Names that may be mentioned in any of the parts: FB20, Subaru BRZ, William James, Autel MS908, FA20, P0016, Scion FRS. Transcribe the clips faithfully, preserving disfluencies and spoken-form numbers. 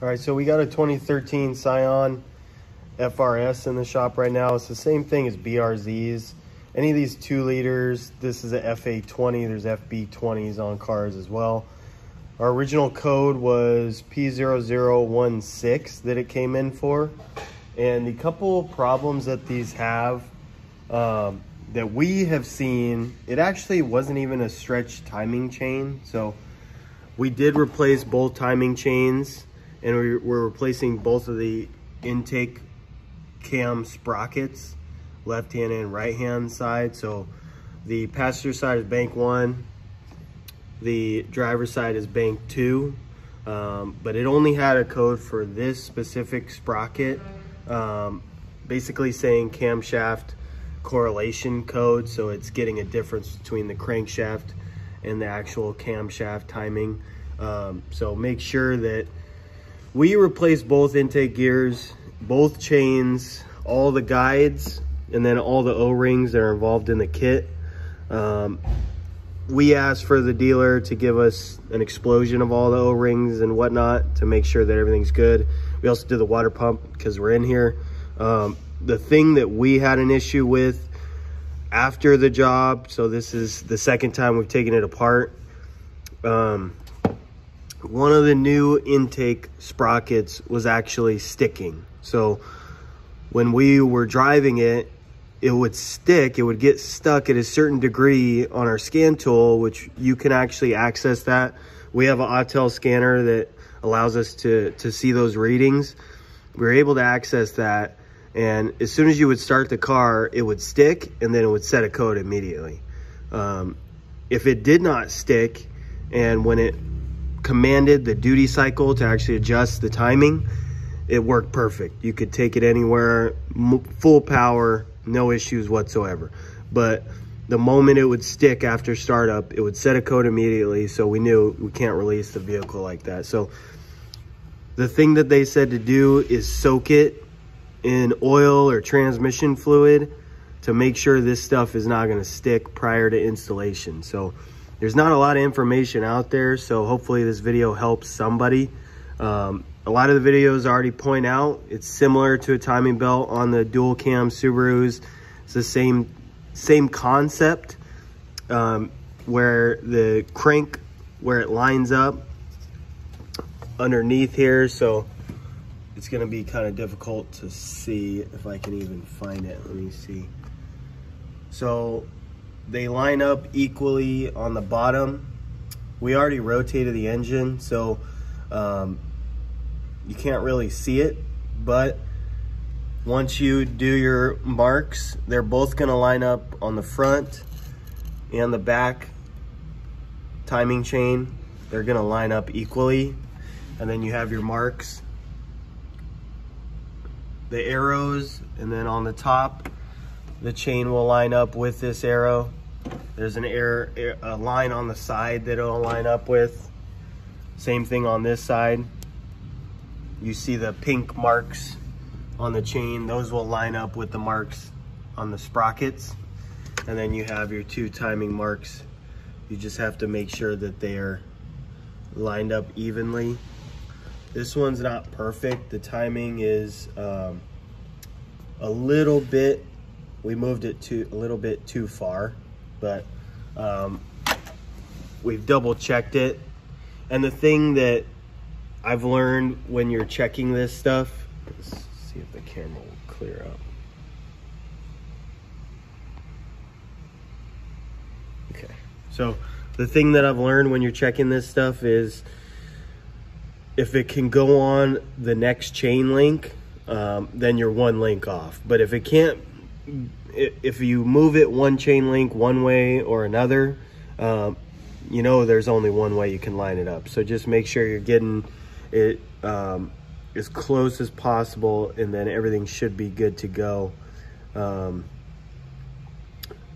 All right, so we got a twenty thirteen Scion F R S in the shop right now. It's the same thing as B R Zs. Any of these two liters, this is a F A twenty. There's F B twenties on cars as well. Our original code was P zero zero one six that it came in for. And the couple problems that these have um, that we have seen, it actually wasn't even a stretched timing chain. So we did replace both timing chains, and we were replacing both of the intake cam sprockets, left hand and right hand side. So the passenger side is bank one, the driver's side is bank two, um, but it only had a code for this specific sprocket, um, basically saying camshaft correlation code. So it's getting a difference between the crankshaft and the actual camshaft timing. Um, so make sure that we replace both intake gears, both chains, all the guides, and then all the O-rings that are involved in the kit. Um, we asked for the dealer to give us an explosion of all the O-rings and whatnot to make sure that everything's good. We also did the water pump because we're in here. Um, the thing that we had an issue with after the job, so this is the second time we've taken it apart, um, one of the new intake sprockets was actually sticking. So when we were driving it, it would stick, it would get stuck at a certain degree on our scan tool, which you can actually access that. We have an Autel scanner that allows us to, to see those readings. We were able to access that. And as soon as you would start the car, it would stick and then it would set a code immediately. Um, if it did not stick, and when it commanded the duty cycle to actually adjust the timing, it worked perfect. You could take it anywhere, m full power, no issues whatsoever. But the moment it would stick after startup, it would set a code immediately, so we knew we can't release the vehicle like that. So the thing that they said to do is soak it in oil or transmission fluid to make sure this stuff is not going to stick prior to installation. So there's not a lot of information out there, so hopefully this video helps somebody. Um, a lot of the videos already point out it's similar to a timing belt on the dual cam Subarus. It's the same same concept, um, where the crank, where it lines up underneath here. So it's going to be kind of difficult to see if I can even find it. Let me see. So they line up equally on the bottom. We already rotated the engine, so um, you can't really see it, but once you do your marks, they're both going to line up on the front and the back timing chain. They're going to line up equally, and then you have your marks, the arrows, and then on the top, the chain will line up with this arrow. There's an air, air a line on the side that it'll line up with. Same thing on this side. You see the pink marks on the chain. Those will line up with the marks on the sprockets. And then you have your two timing marks. You just have to make sure that they're lined up evenly. This one's not perfect. The timing is um, a little bit, we moved it to a little bit too far, but um, we've double checked it. And the thing that I've learned when you're checking this stuff, let's see if the camera will clear up. Okay, so the thing that I've learned when you're checking this stuff is if it can go on the next chain link, um, then you're one link off. But if it can't, if you move it one chain link one way or another, um, you know there's only one way you can line it up. So just make sure you're getting it um, as close as possible, and then everything should be good to go. Um,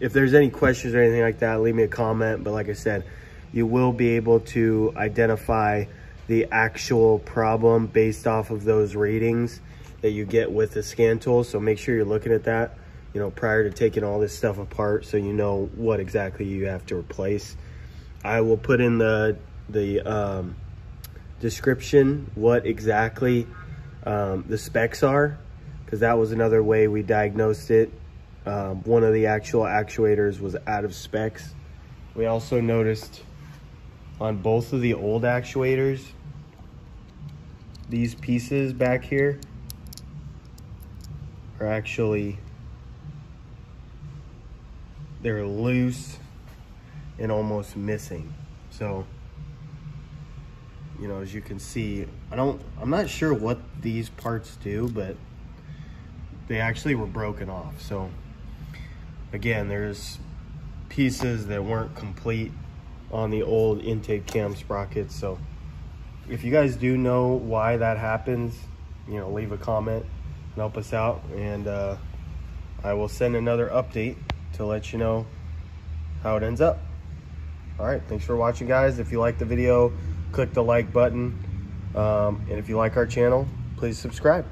if there's any questions or anything like that, leave me a comment. But like I said, you will be able to identify the actual problem based off of those readings that you get with the scan tool. So make sure you're looking at that, you know, prior to taking all this stuff apart, so you know what exactly you have to replace. I will put in the the um, description what exactly um, the specs are, because that was another way we diagnosed it. Um, one of the actual actuators was out of specs. We also noticed on both of the old actuators, these pieces back here are actually, they're loose and almost missing. So, you know, as you can see, I don't, I'm not sure what these parts do, but they actually were broken off. So again, there's pieces that weren't complete on the old intake cam sprockets. So if you guys do know why that happens, you know, leave a comment and help us out. And uh, I will send another update to let you know how it ends up. All right, thanks for watching, guys. If you like the video, click the like button. Um, and if you like our channel, please subscribe.